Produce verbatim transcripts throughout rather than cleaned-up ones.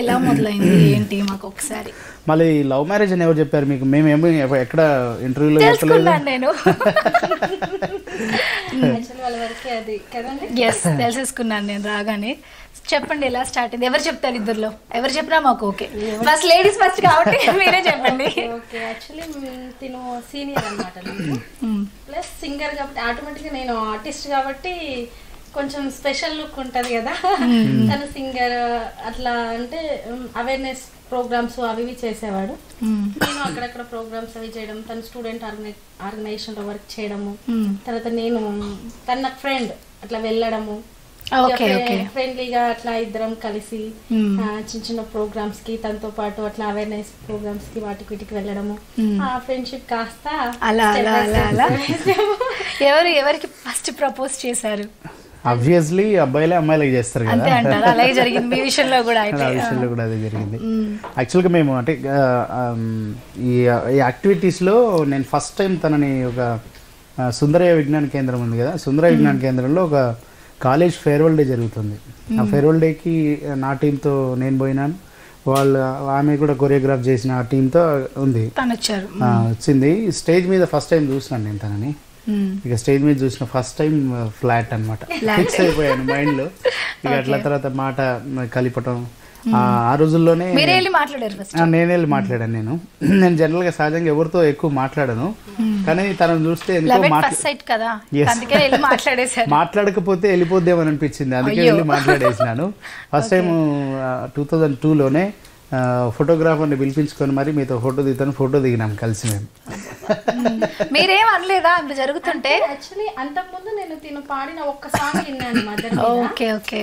ఎలా మొదలైంది ఏంటి మాకు ఒకసారి మళ్ళీ లవ్ మ్యారేజ్ అని ఎవరు చెప్పారు మీకు? మేము ఏమీ ఎక్కడ ఇంటర్వ్యూలో చెప్పలేదు నేను. తెలుసుకున్నాను నేను రాగానే. చెప్పండి ఎలా స్టార్ట్ అయింది, ఎవరు చెప్తారు? ఇద్దరులో ఎవరు చెప్పినా మాకు ఓకే. ఫస్ట్ లేడీస్ ఫస్ట్ కాబట్టి మీరే చెప్పండి. ఓకే, యాక్చువల్లీ తిను సీనియర్ అన్నమాట, ప్లస్ సింగర్ కాబట్టి ఆటోమేటిక్గా నేను ఆర్టిస్ట్ కాబట్టి కొంచెం స్పెషల్ లుక్ ఉంటుంది కదా. తను సింగర్ అట్లా అంటే అవేర్నెస్ ప్రోగ్రామ్స్ అవి ఇవి చేసేవాడు. నేను అక్కడక్కడ ప్రోగ్రామ్స్ అవి చేయడం, తను స్టూడెంట్ ఆర్గనై ఆర్గనైజేషన్లో వర్క్ చేయడము, తర్వాత నేను తన నాకు ఫ్రెండ్ అట్లా వెళ్ళడము, ఫ్రెండ్లీగా అట్లా ఇద్దరం కలిసి చిన్న చిన్న ప్రోగ్రామ్స్ కి తనతో పాటు అట్లా అవేర్నెస్ ప్రోగ్రామ్స్ కి వాటికి వీటికి వెళ్ళడము, ఆ ఫ్రెండ్షిప్ కాస్త అలా అలా అలా. ఎవరు ఎవరికి ఫస్ట్ ప్రపోజ్ చేశారు? ఆబ్వియస్లీ అబ్బాయిలే అమ్మాయిలకి చేస్తారు కదా. విషయంలో కూడా అదే జరిగింది. యాక్చువల్గా మేము అంటే ఈ యాక్టివిటీస్లో నేను ఫస్ట్ టైం తనని ఒక సుందరయ్య విజ్ఞాన కేంద్రం ఉంది కదా, సుందరయ్య విజ్ఞాన కేంద్రంలో ఒక కాలేజ్ ఫేర్వెల్ డే జరుగుతుంది. ఆ ఫేర్వెల్ డేకి నా టీంతో నేను పోయినాను, వాళ్ళు ఆమె కూడా కొరియోగ్రాఫ్ చేసిన ఆ టీంతో ఉంది, వచ్చింది. స్టేజ్ మీద ఫస్ట్ టైం చూసినాను నేను తనని. ఇక స్టేజ్ మీద చూసిన ఫస్ట్ టైం ఫ్లాట్ అనమాట, ఫిక్స్ అయిపోయాను మైండ్లో. ఇక అట్లా తర్వాత మాట కలిపటం ఆ రోజుల్లోనే నేను వెళ్ళి మాట్లాడాను. నేను నేను జనరల్గా సహజంగా ఎవరితో ఎక్కువ మాట్లాడను, కానీ తనను చూస్తే మాట్లాడకపోతే వెళ్ళిపోద్దేమని అనిపించింది, అందుకే వెళ్ళి మాట్లాడేసినాను. ఫస్ట్ టైం టూ థౌజండ్ టూలోనే ఫోటోగ్రాఫర్ని పిలిపించుకొని మరి మీతో ఫోటో దిగుతాను, ఫోటో దిగినాం కలిసి మేము. మీరేం అనలేదా అంత జరుగుతుంటే? యాక్చువల్లీ అంతకుముందు నేను తిను పాడిన ఒక్క సాంగ్ విన్నాను మదర్. ఓకే ఓకే,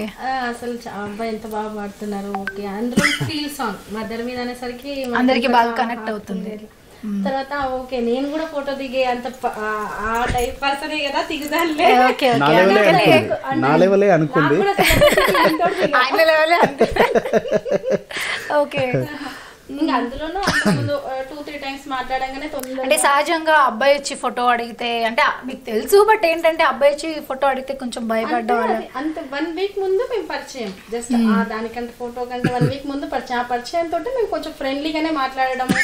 అసలు అబ్బాయి ఎంత బాగా పాడుతున్నారు, ఓకే అందులో ఫీల్ సాంగ్ మదర్ మీద అనేసరికి అందరికి బాగా కనెక్ట్ అవుతుంది. తర్వాత ఓకే నేను కూడా ఫోటో దిగే అంత ఆ టైప్ పర్సనే కదా, దిగుదానులే అనుకుంది. ఓకే, ఇంకా అందులోనూ టూ త్రీ టైమ్స్ మాట్లాడంగానే తొందర అంటే సహజంగా అబ్బాయి వచ్చి ఫోటో అడిగితే అంటే మీకు తెలుసు, బట్ ఏంటంటే అబ్బాయి వచ్చి ఫోటో అడిగితే కొంచెం భయపడ్డా. అంత వన్ వీక్ ముందు మేము పరిచయం, జస్ట్ దానికంటే ఫోటో కంటే వన్ వీక్ ముందు పరిచయం. ఆ పరిచయం తోటి మేము కొంచెం ఫ్రెండ్లీగానే మాట్లాడడము,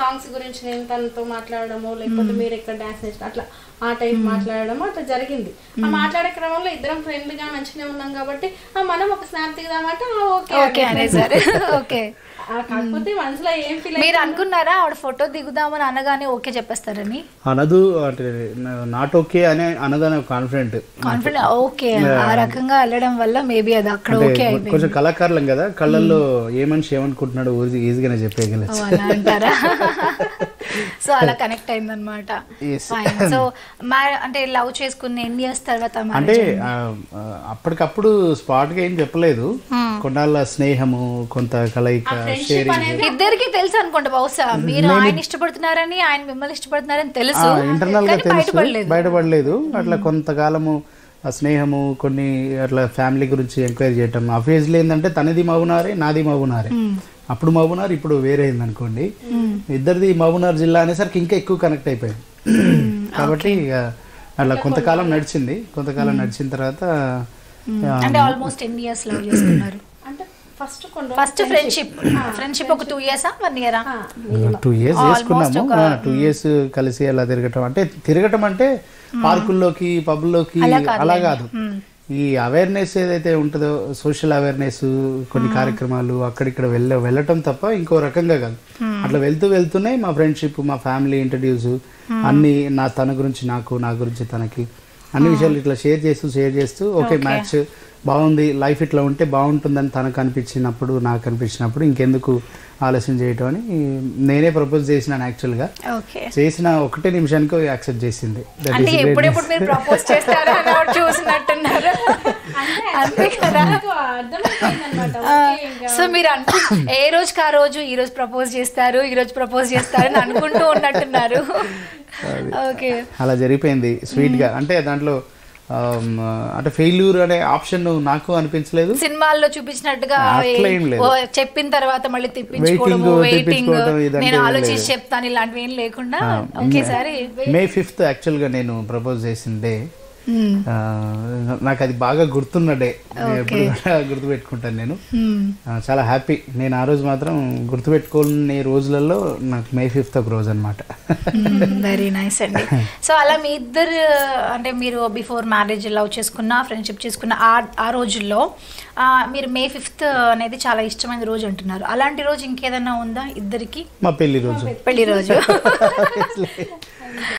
సాంగ్స్ గురించి నేను తనతో మాట్లాడడము, లేకపోతే మీరు ఎక్కడ డాన్స్ చేసిన అట్లా ఆ టైం మాట్లాడడం అట్లా జరిగింది. ఆ మాట్లాడే క్రమంలో ఇద్దరం ఫ్రెండ్లీగా మంచిగా ఉన్నాం కాబట్టి మనం ఒక స్నాప్ దిగుదామంటే ఓకే. మీరు అనుకున్నారా ఆవిడ ఫోటో దిగుదామని అనగానే ఓకే చెప్పేస్తారని? అనదు అంటే నాట్ ఓకే అనే అనగానే కాన్ఫిడెంట్ కాన్ఫిడెంట్ ఓకే ఆ రకంగా వెళ్ళడం వల్ల మేబీ అది అక్కడ ఓకే అయిపోయింది. కొంచెం కళాకారులం కదా, కళ్ళల్లో ఏ మనిషి ఏమనుకుంటున్నాడు ఈజీగానే చెప్పేయగలరు అంటారా? సో అలా కనెక్ట్ అయింది అనమాట. సో అంటే లవ్ చేసుకున్న ఎన్ని ఇయర్స్ తర్వాత అంటే అప్పటికప్పుడు స్పాట్ గా ఏం చెప్పలేదు, కొన్నాళ్ళ స్నేహము, కొంత కలయిక. ఇద్దరికి తెలుసు అనుకుంటా బహుశా మీరు ఆయన ఇష్టపడుతున్నారని, ఆయన మిమ్మల్ని ఇష్టపడుతున్నారని తెలుసు, ఇంటర్నల్ గా తెలుసు, బయటపడలేదు. అట్లా కొంతకాలము స్నేహము, కొన్ని అట్లా ఫ్యామిలీ గురించి ఎంక్వైరీ చేయటం. ఆబ్వియస్లీ ఏంటంటే తనది మగునారే, నాది మగునారే. అప్పుడు మహబూనార్, ఇప్పుడు వేరే అయింది అనుకోండి. ఇద్దరిది మహబూనార్ జిల్లా అనేసరికి ఇంకా ఎక్కువ కనెక్ట్ అయిపోయింది. కాబట్టి అలా కొంతకాలం నడిచింది. కొంతకాలం నడిచిన తర్వాత అంటే ఆల్మోస్ట్ ఎన్ని ఇయర్స్ లవ్ చేసుకున్నారు? అంటే ఫస్ట్ ఫస్ట్ ఫ్రెండ్షిప్ ఫ్రెండ్షిప్ ఒక టూ ఇయర్సా వన్ ఇయరా? టూ ఇయర్స్ చేసుకున్నాము. టూ ఇయర్స్ కలిసి అలా తిరగటం అంటే తిరగటం అంటే పార్కుల్లోకి, పబ్లోకి అలా కాదు. ఈ అవేర్నెస్ ఏదైతే ఉంటుందో సోషల్ అవేర్నెస్, కొన్ని కార్యక్రమాలు అక్కడిక్కడ వెళ్ళ వెళ్ళటం తప్ప ఇంకో రకంగా కాదు. అట్లా వెళ్తూ వెళ్తూనే మా ఫ్రెండ్షిప్, మా ఫ్యామిలీ ఇంట్రడ్యూస్ అన్ని, నా తన గురించి నాకు, నా గురించి తనకి, అన్ని విషయాలు ఇట్లా షేర్ చేస్తూ షేర్ చేస్తూ ఓకే మ్యాచ్ బాగుంది, లైఫ్ ఇట్లా ఉంటే బాగుంటుందని తనకు అనిపించినప్పుడు, నాకు అనిపించినప్పుడు ఇంకెందుకు ఆలస్యం చేయటం అని నేనే ప్రపోజ్ చేసినాను. యాక్చువల్గా చేసిన ఒకటే నిమిషానికి యాక్సెప్ట్ చేసింది. సో మీరు ఏ రోజుకి ఆ రోజు ఈ రోజు ప్రపోజ్ చేస్తారు, ఈ రోజు ప్రపోజ్ చేస్తారు అని అనుకుంటూ ఉన్నట్టున్నారు. అలా జరిగిపోయింది స్వీట్గా. అంటే దాంట్లో అంటే ఫెయిల్యూర్ అనే ఆప్షన్ నాకు అనిపించలేదు. సినిమాల్లో చూపించినట్టుగా చెప్పిన తర్వాత మళ్ళీ తిప్పించుకోవడం, వెయిటింగ్, నేను ఆలోచించి చెప్తాను ఇలాంటివి ఏం లేకుండా ఒకేసారి. మే ఫిఫ్త్ యాక్చువల్గా నేను ప్రపోజ్ చేసిందే. నాకు అది బాగా గుర్తున్న డే, ఎప్పుడు గుర్తుపెట్టుకుంటాను నేను, చాలా హ్యాపీ. నేను ఆ రోజు మాత్రం గుర్తుపెట్టుకునే రోజులలో నాకు మే ఫిఫ్త్ ఒక రోజు అనమాట. వెరీ నైస్ అండి. సో అలా మీ ఇద్దరు అంటే మీరు బిఫోర్ మ్యారేజ్ లవ్ చేసుకున్న, ఫ్రెండ్షిప్ చేసుకున్న ఆ రోజుల్లో మీరు మే ఫిఫ్త్ అనేది చాలా ఇష్టమైన రోజు అంటున్నారు. అలాంటి రోజు ఇంకేదన్నా ఉందా ఇద్దరికి? మా పెళ్లి రోజు. పెళ్లి రోజు